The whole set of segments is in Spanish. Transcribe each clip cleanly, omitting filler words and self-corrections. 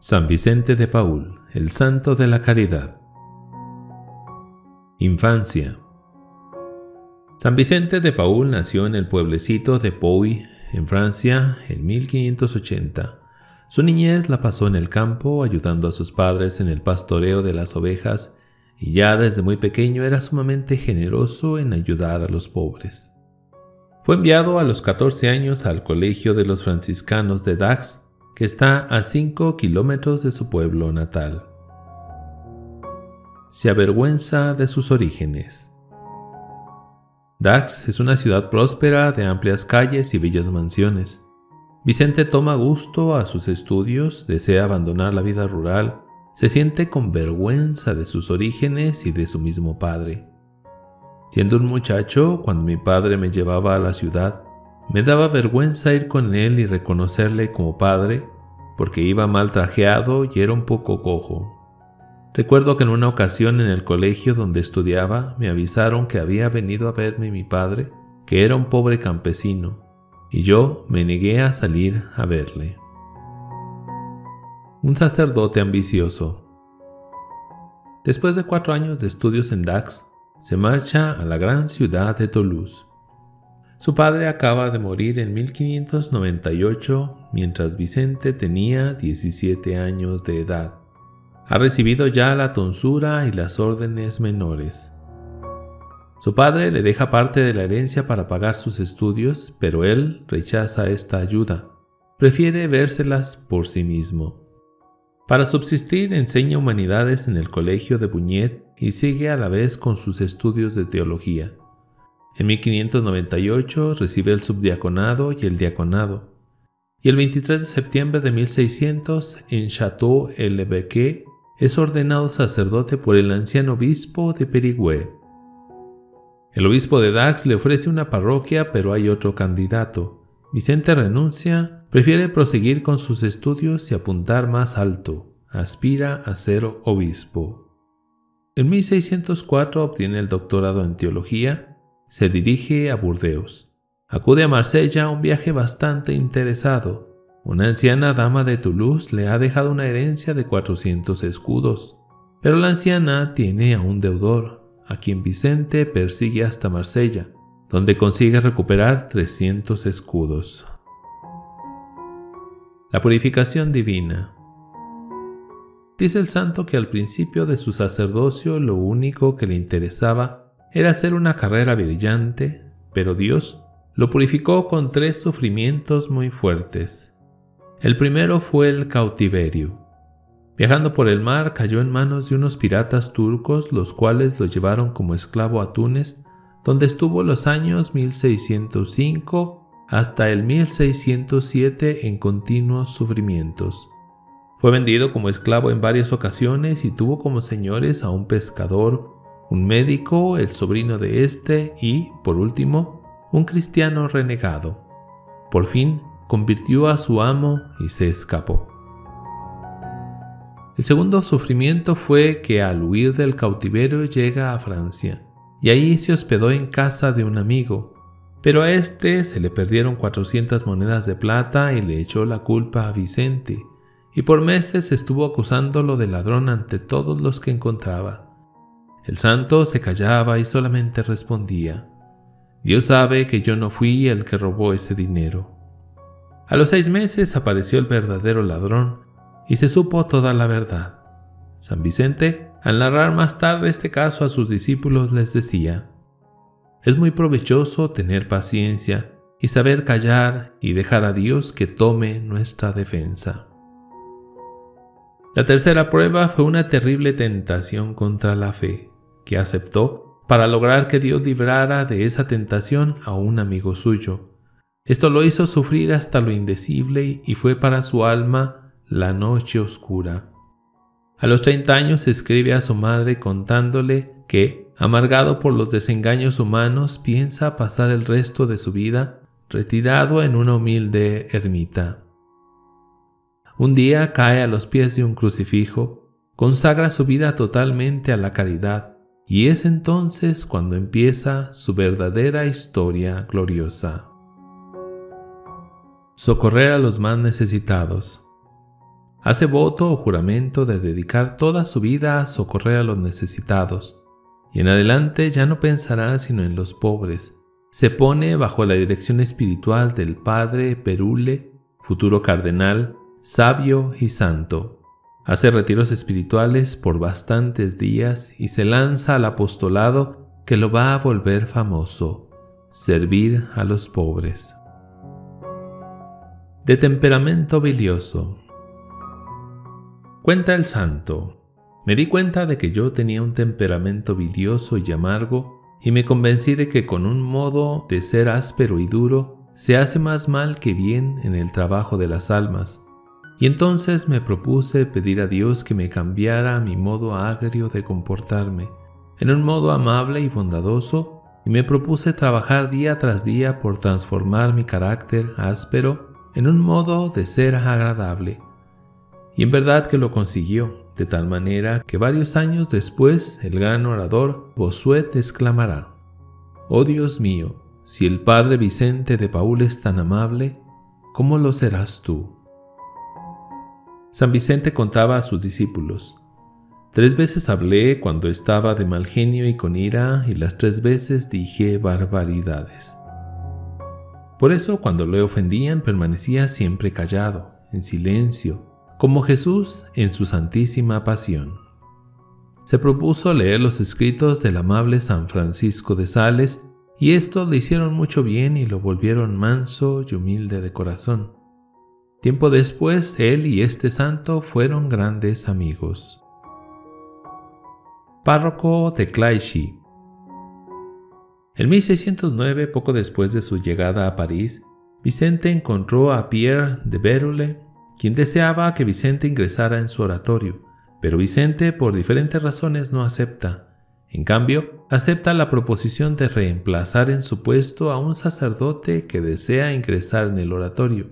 San Vicente de Paúl, el santo de la caridad. Infancia. San Vicente de Paúl nació en el pueblecito de Pouy, en Francia, en 1580. Su niñez la pasó en el campo, ayudando a sus padres en el pastoreo de las ovejas, y ya desde muy pequeño era sumamente generoso en ayudar a los pobres. Fue enviado a los 14 años al colegio de los franciscanos de Dax, que está a 5 kilómetros de su pueblo natal. Se avergüenza de sus orígenes. Dax es una ciudad próspera de amplias calles y bellas mansiones. Vicente toma gusto a sus estudios, desea abandonar la vida rural, se siente con vergüenza de sus orígenes y de su mismo padre. Siendo un muchacho, cuando mi padre me llevaba a la ciudad, me daba vergüenza ir con él y reconocerle como padre, porque iba mal trajeado y era un poco cojo. Recuerdo que en una ocasión en el colegio donde estudiaba me avisaron que había venido a verme mi padre, que era un pobre campesino, y yo me negué a salir a verle. Un sacerdote ambicioso. Después de 4 años de estudios en Dax, se marcha a la gran ciudad de Toulouse. Su padre acaba de morir en 1598, mientras Vicente tenía 17 años de edad. Ha recibido ya la tonsura y las órdenes menores. Su padre le deja parte de la herencia para pagar sus estudios, pero él rechaza esta ayuda. Prefiere vérselas por sí mismo. Para subsistir enseña humanidades en el colegio de Buñet y sigue a la vez con sus estudios de teología. En 1598 recibe el subdiaconado y el diaconado, y el 23 de septiembre de 1600 en Château-l'Évêque es ordenado sacerdote por el anciano obispo de Périgueux. El obispo de Dax le ofrece una parroquia, pero hay otro candidato. Vicente renuncia, prefiere proseguir con sus estudios y apuntar más alto, aspira a ser obispo. En 1604 obtiene el doctorado en teología. Se dirige a Burdeos. Acude a Marsella, un viaje bastante interesado. Una anciana dama de Toulouse le ha dejado una herencia de 400 escudos, pero la anciana tiene a un deudor, a quien Vicente persigue hasta Marsella, donde consigue recuperar 300 escudos. La purificación divina. Dice el santo que al principio de su sacerdocio lo único que le interesaba era hacer una carrera brillante, pero Dios lo purificó con 3 sufrimientos muy fuertes. El primero fue el cautiverio. Viajando por el mar cayó en manos de unos piratas turcos, los cuales lo llevaron como esclavo a Túnez, donde estuvo los años 1605 hasta el 1607 en continuos sufrimientos. Fue vendido como esclavo en varias ocasiones y tuvo como señores a un pescador, un médico, el sobrino de este y, por último, un cristiano renegado. Por fin, convirtió a su amo y se escapó. El segundo sufrimiento fue que al huir del cautiverio llega a Francia, y ahí se hospedó en casa de un amigo, pero a este se le perdieron 400 monedas de plata y le echó la culpa a Vicente, y por meses estuvo acusándolo de ladrón ante todos los que encontraba. El santo se callaba y solamente respondía: Dios sabe que yo no fui el que robó ese dinero. A los 6 meses apareció el verdadero ladrón y se supo toda la verdad. San Vicente, al narrar más tarde este caso a sus discípulos, les decía: es muy provechoso tener paciencia y saber callar y dejar a Dios que tome nuestra defensa. La tercera prueba fue una terrible tentación contra la fe, que aceptó para lograr que Dios librara de esa tentación a un amigo suyo. Esto lo hizo sufrir hasta lo indecible y fue para su alma la noche oscura. A los 30 años escribe a su madre contándole que, amargado por los desengaños humanos, piensa pasar el resto de su vida retirado en una humilde ermita. Un día cae a los pies de un crucifijo, consagra su vida totalmente a la caridad, y es entonces cuando empieza su verdadera historia gloriosa. Socorrer a los más necesitados. Hace voto o juramento de dedicar toda su vida a socorrer a los necesitados, y en adelante ya no pensará sino en los pobres. Se pone bajo la dirección espiritual del Padre Bérulle, futuro cardenal, sabio y santo. Hace retiros espirituales por bastantes días y se lanza al apostolado que lo va a volver famoso: servir a los pobres. De temperamento bilioso. Cuenta el santo: me di cuenta de que yo tenía un temperamento bilioso y amargo, y me convencí de que con un modo de ser áspero y duro se hace más mal que bien en el trabajo de las almas, y entonces me propuse pedir a Dios que me cambiara mi modo agrio de comportarme en un modo amable y bondadoso, y me propuse trabajar día tras día por transformar mi carácter áspero en un modo de ser agradable. Y en verdad que lo consiguió, de tal manera que varios años después el gran orador Bosuet exclamará: «Oh Dios mío, si el padre Vicente de Paúl es tan amable, ¿cómo lo serás tú?». San Vicente contaba a sus discípulos: «Tres veces hablé cuando estaba de mal genio y con ira, y las tres veces dije barbaridades. Por eso cuando le ofendían permanecía siempre callado, en silencio, como Jesús en su santísima pasión». Se propuso leer los escritos del amable San Francisco de Sales, y estos le hicieron mucho bien y lo volvieron manso y humilde de corazón. Tiempo después, él y este santo fueron grandes amigos. Párroco de Claye. En 1609, poco después de su llegada a París, Vicente encontró a Pierre de Bérulle, quien deseaba que Vicente ingresara en su oratorio, pero Vicente por diferentes razones no acepta. En cambio, acepta la proposición de reemplazar en su puesto a un sacerdote que desea ingresar en el oratorio.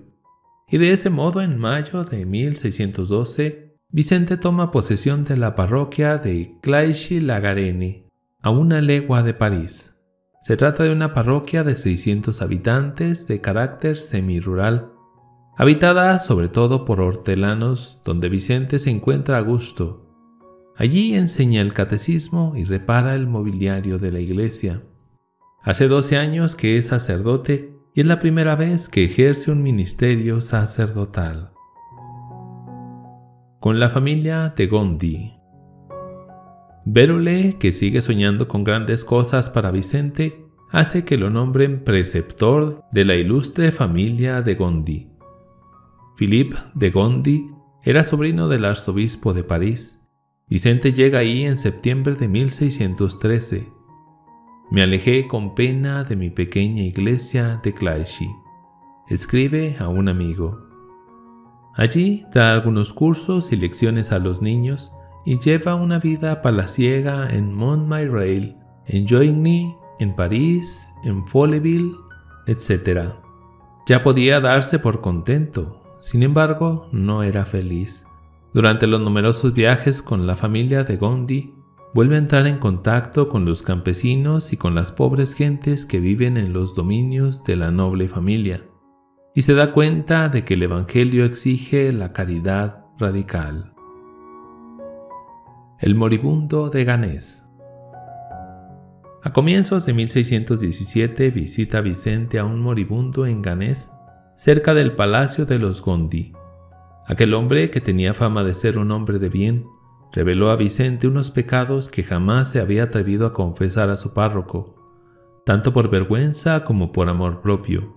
Y de ese modo, en mayo de 1612, Vicente toma posesión de la parroquia de Claye-la-Garenne, a una legua de París. Se trata de una parroquia de 600 habitantes de carácter semirural, habitada sobre todo por hortelanos, donde Vicente se encuentra a gusto. Allí enseña el catecismo y repara el mobiliario de la iglesia. Hace 12 años que es sacerdote y es la primera vez que ejerce un ministerio sacerdotal. Con la familia de Gondi. Bérulle, que sigue soñando con grandes cosas para Vicente, hace que lo nombren preceptor de la ilustre familia de Gondi. Philippe de Gondi era sobrino del arzobispo de París. Vicente llega ahí en septiembre de 1613. «Me alejé con pena de mi pequeña iglesia de Claye», escribe a un amigo. Allí da algunos cursos y lecciones a los niños y lleva una vida palaciega en Montmirail, en Joigny, en París, en Folleville, etc. Ya podía darse por contento. Sin embargo, no era feliz. Durante los numerosos viajes con la familia de Gondi, vuelve a entrar en contacto con los campesinos y con las pobres gentes que viven en los dominios de la noble familia, y se da cuenta de que el Evangelio exige la caridad radical. El moribundo de Ganés. A comienzos de 1617 visita Vicente a un moribundo en Ganés, cerca del palacio de los Gondi. Aquel hombre, que tenía fama de ser un hombre de bien, reveló a Vicente unos pecados que jamás se había atrevido a confesar a su párroco, tanto por vergüenza como por amor propio.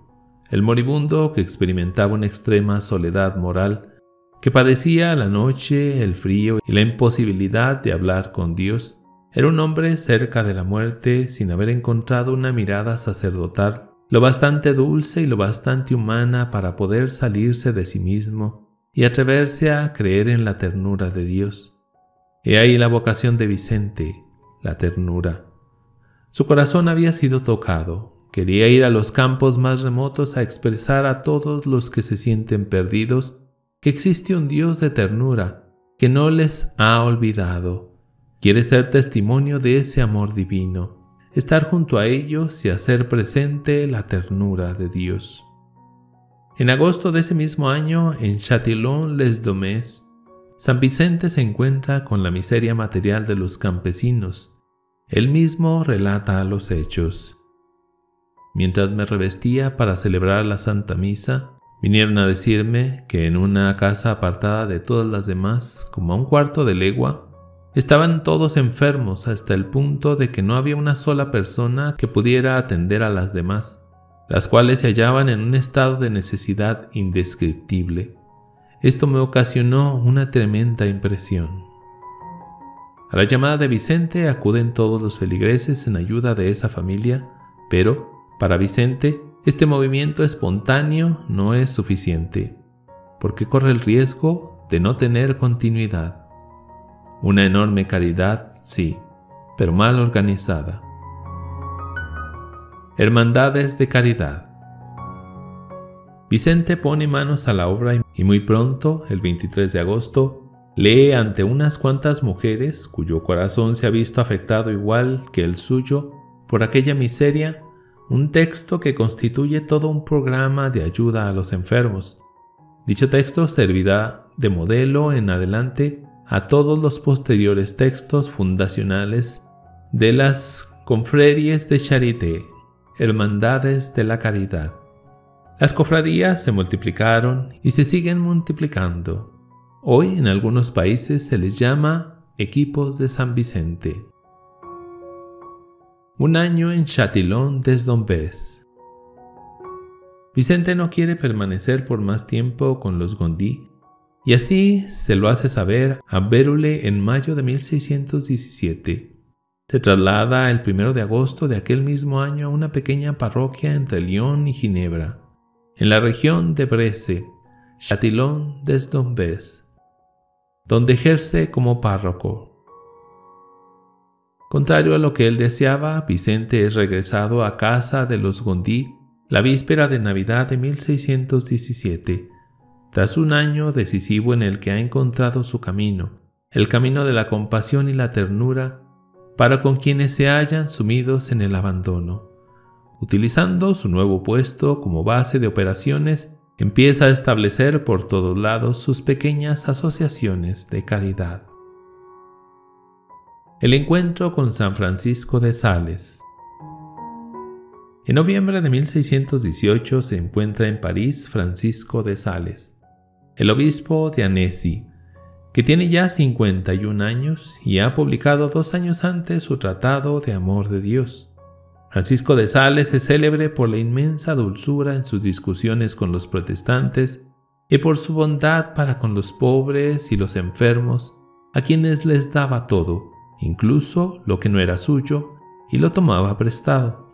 El moribundo, que experimentaba una extrema soledad moral, que padecía la noche, el frío y la imposibilidad de hablar con Dios, era un hombre cerca de la muerte, sin haber encontrado una mirada sacerdotal lo bastante dulce y lo bastante humana para poder salirse de sí mismo y atreverse a creer en la ternura de Dios. He ahí la vocación de Vicente, la ternura. Su corazón había sido tocado, quería ir a los campos más remotos a expresar a todos los que se sienten perdidos que existe un Dios de ternura que no les ha olvidado. Quiere ser testimonio de ese amor divino, estar junto a ellos y hacer presente la ternura de Dios. En agosto de ese mismo año, en Châtillon-les-Dombes, San Vicente se encuentra con la miseria material de los campesinos. Él mismo relata los hechos. Mientras me revestía para celebrar la Santa Misa, vinieron a decirme que en una casa apartada de todas las demás, como a un cuarto de legua, estaban todos enfermos hasta el punto de que no había una sola persona que pudiera atender a las demás, las cuales se hallaban en un estado de necesidad indescriptible. Esto me ocasionó una tremenda impresión. A la llamada de Vicente acuden todos los feligreses en ayuda de esa familia, pero, para Vicente, este movimiento espontáneo no es suficiente, porque corre el riesgo de no tener continuidad. Una enorme caridad, sí, pero mal organizada. Hermandades de caridad. Vicente pone manos a la obra y muy pronto, el 23 de agosto, lee ante unas cuantas mujeres, cuyo corazón se ha visto afectado igual que el suyo por aquella miseria, un texto que constituye todo un programa de ayuda a los enfermos. Dicho texto servirá de modelo en adelante a todos los posteriores textos fundacionales de las confreries de Charité, hermandades de la caridad. Las cofradías se multiplicaron y se siguen multiplicando. Hoy en algunos países se les llama equipos de San Vicente. Un año en Châtillon-les-Dombes. Vicente no quiere permanecer por más tiempo con los Gondi, y así se lo hace saber a Bérulle en mayo de 1617. Se traslada el 1 de agosto de aquel mismo año a una pequeña parroquia entre Lyon y Ginebra, en la región de Bresse, Châtillon-les-Dombes, donde ejerce como párroco. Contrario a lo que él deseaba, Vicente es regresado a casa de los Gondi la víspera de Navidad de 1617, tras un año decisivo en el que ha encontrado su camino, el camino de la compasión y la ternura para con quienes se hallan sumidos en el abandono. Utilizando su nuevo puesto como base de operaciones, empieza a establecer por todos lados sus pequeñas asociaciones de caridad. El encuentro con San Francisco de Sales. En noviembre de 1618 se encuentra en París Francisco de Sales, el obispo de Annecy, que tiene ya 51 años y ha publicado 2 años antes su Tratado de Amor de Dios. Francisco de Sales es célebre por la inmensa dulzura en sus discusiones con los protestantes y por su bondad para con los pobres y los enfermos, a quienes les daba todo, incluso lo que no era suyo, y lo tomaba prestado.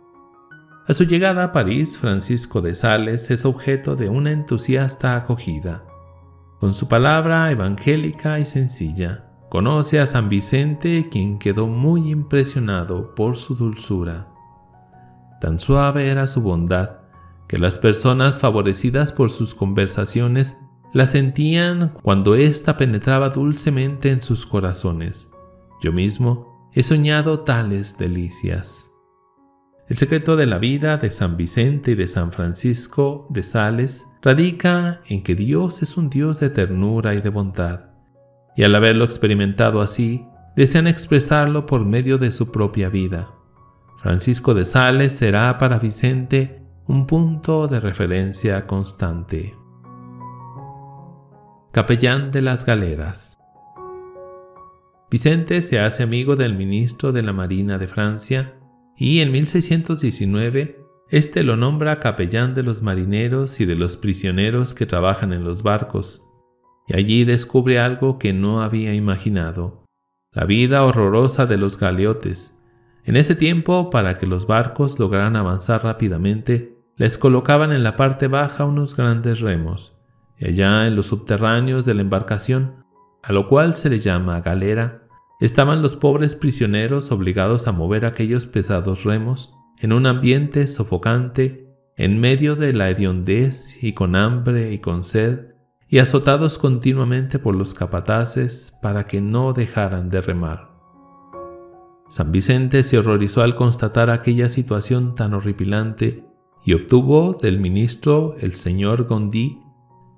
A su llegada a París, Francisco de Sales es objeto de una entusiasta acogida. Con su palabra evangélica y sencilla, conoce a San Vicente, quien quedó muy impresionado por su dulzura. Tan suave era su bondad, que las personas favorecidas por sus conversaciones la sentían cuando ésta penetraba dulcemente en sus corazones. Yo mismo he soñado tales delicias. El secreto de la vida de San Vicente y de San Francisco de Sales radica en que Dios es un Dios de ternura y de bondad, y al haberlo experimentado así, desean expresarlo por medio de su propia vida. Francisco de Sales será para Vicente un punto de referencia constante. Capellán de las Galeras. Vicente se hace amigo del ministro de la Marina de Francia y en 1619 este lo nombra capellán de los marineros y de los prisioneros que trabajan en los barcos, y allí descubre algo que no había imaginado: la vida horrorosa de los galeotes. En ese tiempo, para que los barcos lograran avanzar rápidamente, les colocaban en la parte baja unos grandes remos, y allá en los subterráneos de la embarcación, a lo cual se le llama galera, estaban los pobres prisioneros obligados a mover aquellos pesados remos en un ambiente sofocante, en medio de la hediondez y con hambre y con sed, y azotados continuamente por los capataces para que no dejaran de remar. San Vicente se horrorizó al constatar aquella situación tan horripilante y obtuvo del ministro, el señor Gondi,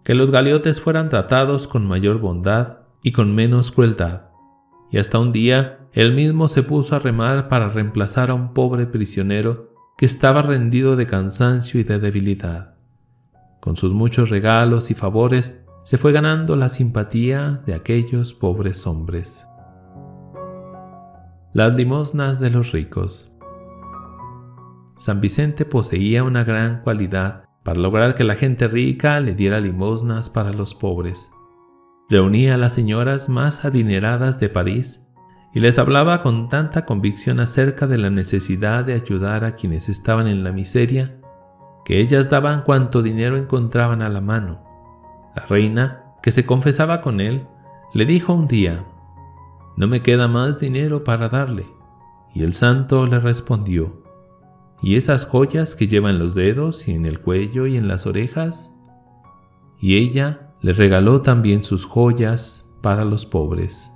que los galeotes fueran tratados con mayor bondad, y con menos crueldad, y hasta un día él mismo se puso a remar para reemplazar a un pobre prisionero que estaba rendido de cansancio y de debilidad. Con sus muchos regalos y favores se fue ganando la simpatía de aquellos pobres hombres. Las limosnas de los ricos. San Vicente poseía una gran cualidad para lograr que la gente rica le diera limosnas para los pobres. Reunía a las señoras más adineradas de París y les hablaba con tanta convicción acerca de la necesidad de ayudar a quienes estaban en la miseria, que ellas daban cuanto dinero encontraban a la mano. La reina, que se confesaba con él, le dijo un día: «No me queda más dinero para darle». Y el santo le respondió: «¿Y esas joyas que lleva en los dedos y en el cuello y en las orejas?». Y ella le regaló también sus joyas para los pobres.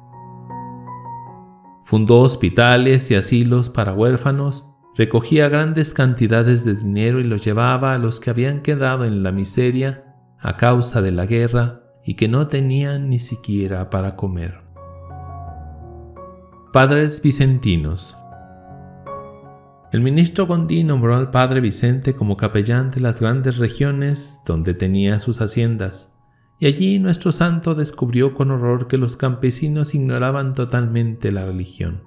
Fundó hospitales y asilos para huérfanos, recogía grandes cantidades de dinero y lo llevaba a los que habían quedado en la miseria a causa de la guerra y que no tenían ni siquiera para comer. Padres Vicentinos. El ministro Gondi nombró al padre Vicente como capellán de las grandes regiones donde tenía sus haciendas, y allí nuestro santo descubrió con horror que los campesinos ignoraban totalmente la religión,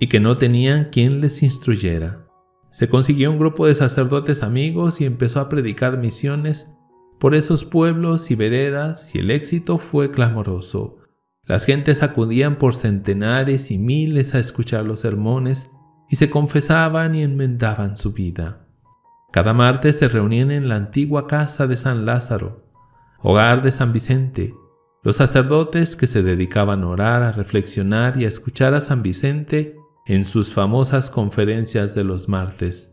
y que no tenían quien les instruyera. Se consiguió un grupo de sacerdotes amigos y empezó a predicar misiones por esos pueblos y veredas, y el éxito fue clamoroso. Las gentes acudían por centenares y miles a escuchar los sermones, y se confesaban y enmendaban su vida. Cada martes se reunían en la antigua casa de San Lázaro, hogar de San Vicente, los sacerdotes que se dedicaban a orar, a reflexionar y a escuchar a San Vicente en sus famosas conferencias de los martes.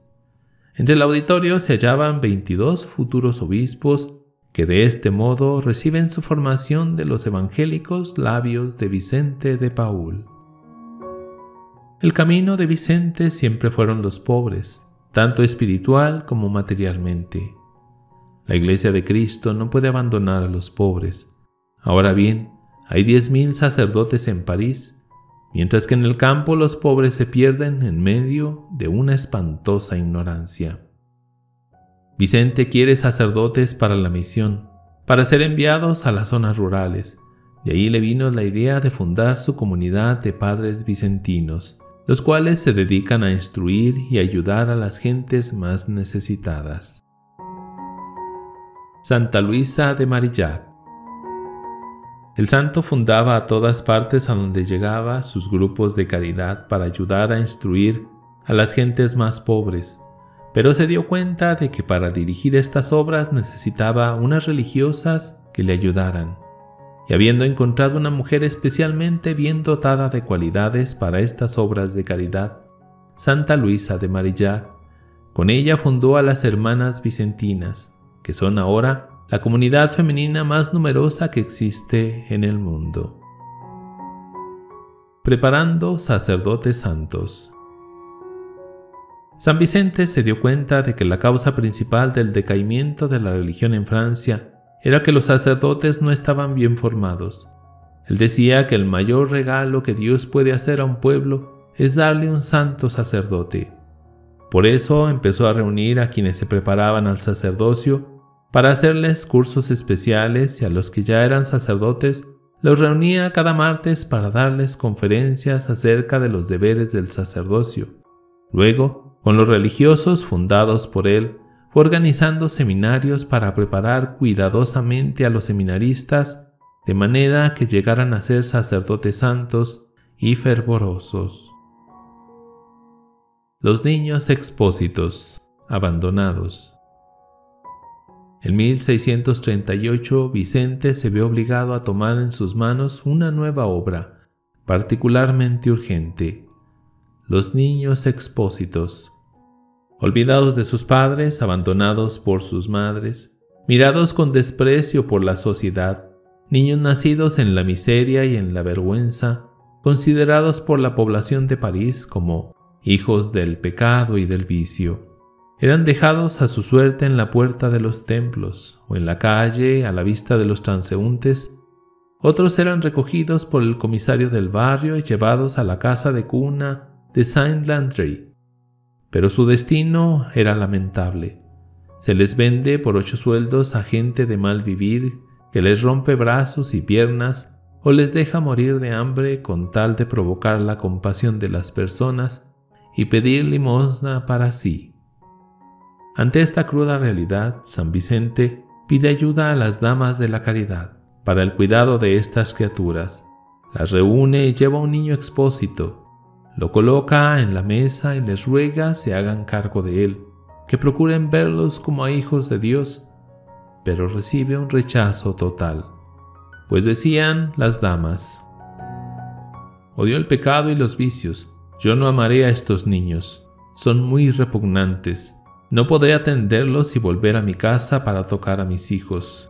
Entre el auditorio se hallaban 22 futuros obispos que de este modo reciben su formación de los evangélicos labios de Vicente de Paúl. El camino de Vicente siempre fueron los pobres, tanto espiritual como materialmente. La Iglesia de Cristo no puede abandonar a los pobres. Ahora bien, hay 10.000 sacerdotes en París, mientras que en el campo los pobres se pierden en medio de una espantosa ignorancia. Vicente quiere sacerdotes para la misión, para ser enviados a las zonas rurales. De ahí le vino la idea de fundar su comunidad de padres vicentinos, los cuales se dedican a instruir y ayudar a las gentes más necesitadas. Santa Luisa de Marillac. El santo fundaba a todas partes a donde llegaba sus grupos de caridad para ayudar a instruir a las gentes más pobres, pero se dio cuenta de que para dirigir estas obras necesitaba unas religiosas que le ayudaran, y habiendo encontrado una mujer especialmente bien dotada de cualidades para estas obras de caridad, Santa Luisa de Marillac, con ella fundó a las Hermanas Vicentinas, que son ahora la comunidad femenina más numerosa que existe en el mundo. Preparando sacerdotes santos. San Vicente se dio cuenta de que la causa principal del decaimiento de la religión en Francia era que los sacerdotes no estaban bien formados. Él decía que el mayor regalo que Dios puede hacer a un pueblo es darle un santo sacerdote. Por eso empezó a reunir a quienes se preparaban al sacerdocio para hacerles cursos especiales, y a los que ya eran sacerdotes los reunía cada martes para darles conferencias acerca de los deberes del sacerdocio. Luego, con los religiosos fundados por él, fue organizando seminarios para preparar cuidadosamente a los seminaristas de manera que llegaran a ser sacerdotes santos y fervorosos. Los niños expósitos, abandonados. En 1638 Vicente se vio obligado a tomar en sus manos una nueva obra, particularmente urgente: los niños expósitos. Olvidados de sus padres, abandonados por sus madres, mirados con desprecio por la sociedad, niños nacidos en la miseria y en la vergüenza, considerados por la población de París como hijos del pecado y del vicio, eran dejados a su suerte en la puerta de los templos, o en la calle a la vista de los transeúntes, Otros eran recogidos por el comisario del barrio y llevados a la casa de cuna de Saint-Landry. Pero su destino era lamentable. Se les vende por 8 sueldos a gente de mal vivir que les rompe brazos y piernas o les deja morir de hambre con tal de provocar la compasión de las personas y pedir limosna para sí. Ante esta cruda realidad, San Vicente pide ayuda a las damas de la caridad para el cuidado de estas criaturas. Las reúne y lleva a un niño expósito, lo coloca en la mesa y les ruega se hagan cargo de él, que procuren verlos como a hijos de Dios, pero recibe un rechazo total, pues decían las damas: «Odio el pecado y los vicios, yo no amaré a estos niños, son muy repugnantes, no podré atenderlos y volver a mi casa para tocar a mis hijos».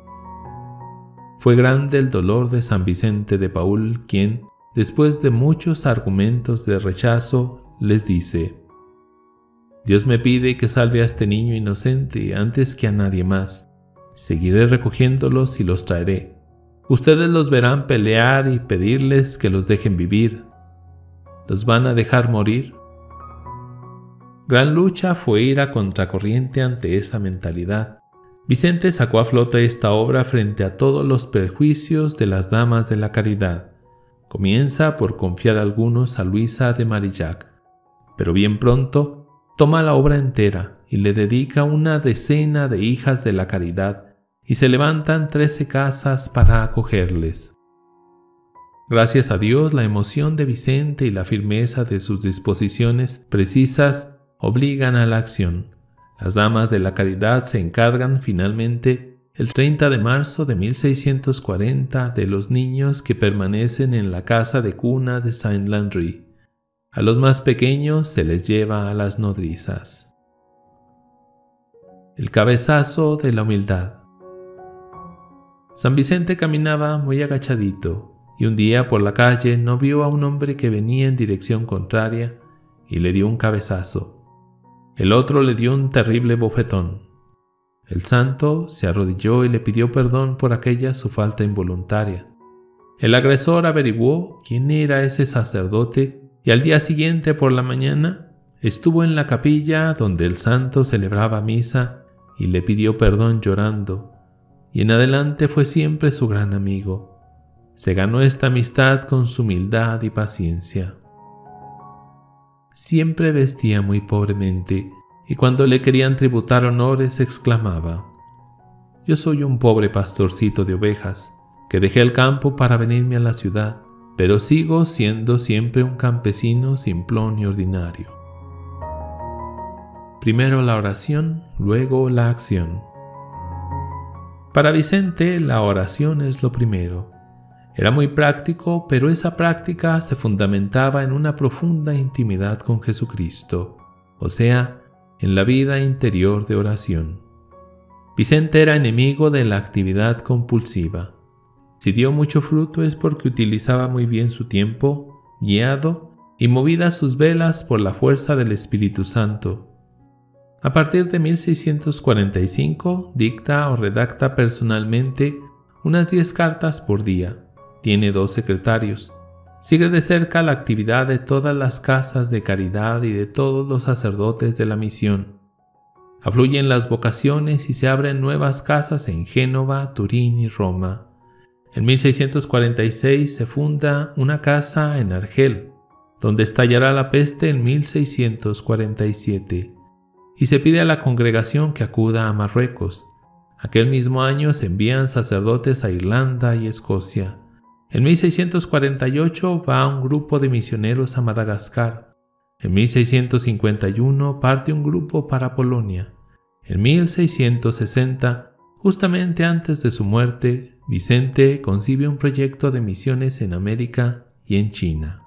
Fue grande el dolor de San Vicente de Paúl, quien, después de muchos argumentos de rechazo, les dice: «Dios me pide que salve a este niño inocente antes que a nadie más. Seguiré recogiéndolos y los traeré. Ustedes los verán pelear y pedirles que los dejen vivir. ¿Los van a dejar morir?». Gran lucha fue ir a contracorriente ante esa mentalidad. Vicente sacó a flote esta obra frente a todos los perjuicios de las damas de la caridad. Comienza por confiar algunos a Luisa de Marillac, pero bien pronto toma la obra entera y le dedica 1 decena de hijas de la caridad, y se levantan 13 casas para acogerles. Gracias a Dios, la emoción de Vicente y la firmeza de sus disposiciones precisas obligan a la acción. Las damas de la caridad se encargan finalmente el 30 de marzo de 1640 de los niños que permanecen en la casa de cuna de Saint-Landry. A los más pequeños se les lleva a las nodrizas. El cabezazo de la humildad. San Vicente caminaba muy agachadito y un día por la calle no vio a un hombre que venía en dirección contraria y le dio un cabezazo. El otro le dio un terrible bofetón. El santo se arrodilló y le pidió perdón por aquella su falta involuntaria. El agresor averiguó quién era ese sacerdote y al día siguiente por la mañana estuvo en la capilla donde el santo celebraba misa y le pidió perdón llorando, y en adelante fue siempre su gran amigo. Se ganó esta amistad con su humildad y paciencia. Siempre vestía muy pobremente, y cuando le querían tributar honores exclamaba: «Yo soy un pobre pastorcito de ovejas, que dejé el campo para venirme a la ciudad, pero sigo siendo siempre un campesino simplón y ordinario». Primero la oración, luego la acción. Para Vicente, la oración es lo primero. Era muy práctico, pero esa práctica se fundamentaba en una profunda intimidad con Jesucristo, o sea, en la vida interior de oración. Vicente era enemigo de la actividad compulsiva. Si dio mucho fruto es porque utilizaba muy bien su tiempo, guiado y movidas sus velas por la fuerza del Espíritu Santo. A partir de 1645 dicta o redacta personalmente unas 10 cartas por día. Tiene 2 secretarios. Sigue de cerca la actividad de todas las casas de caridad y de todos los sacerdotes de la misión. Afluyen las vocaciones y se abren nuevas casas en Génova, Turín y Roma. En 1646 se funda una casa en Argel, donde estallará la peste en 1647, y se pide a la congregación que acuda a Marruecos. Aquel mismo año se envían sacerdotes a Irlanda y Escocia. En 1648 va un grupo de misioneros a Madagascar. En 1651 parte un grupo para Polonia. En 1660, justamente antes de su muerte, Vicente concibe un proyecto de misiones en América y en China.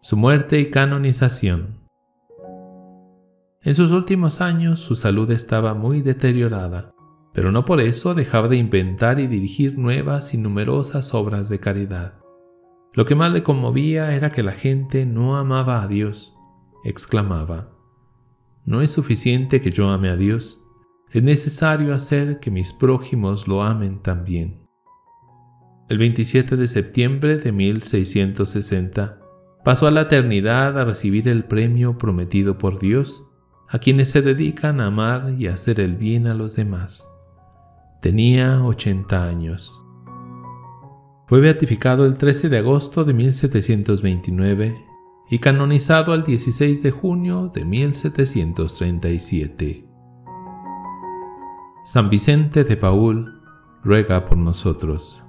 Su muerte y canonización. En sus últimos años su salud estaba muy deteriorada, pero no por eso dejaba de inventar y dirigir nuevas y numerosas obras de caridad. Lo que más le conmovía era que la gente no amaba a Dios. Exclamaba: «No es suficiente que yo ame a Dios, es necesario hacer que mis prójimos lo amen también». El 27 de septiembre de 1660 pasó a la eternidad a recibir el premio prometido por Dios a quienes se dedican a amar y a hacer el bien a los demás. Tenía 80 años. Fue beatificado el 13 de agosto de 1729 y canonizado el 16 de junio de 1737. San Vicente de Paúl, ruega por nosotros.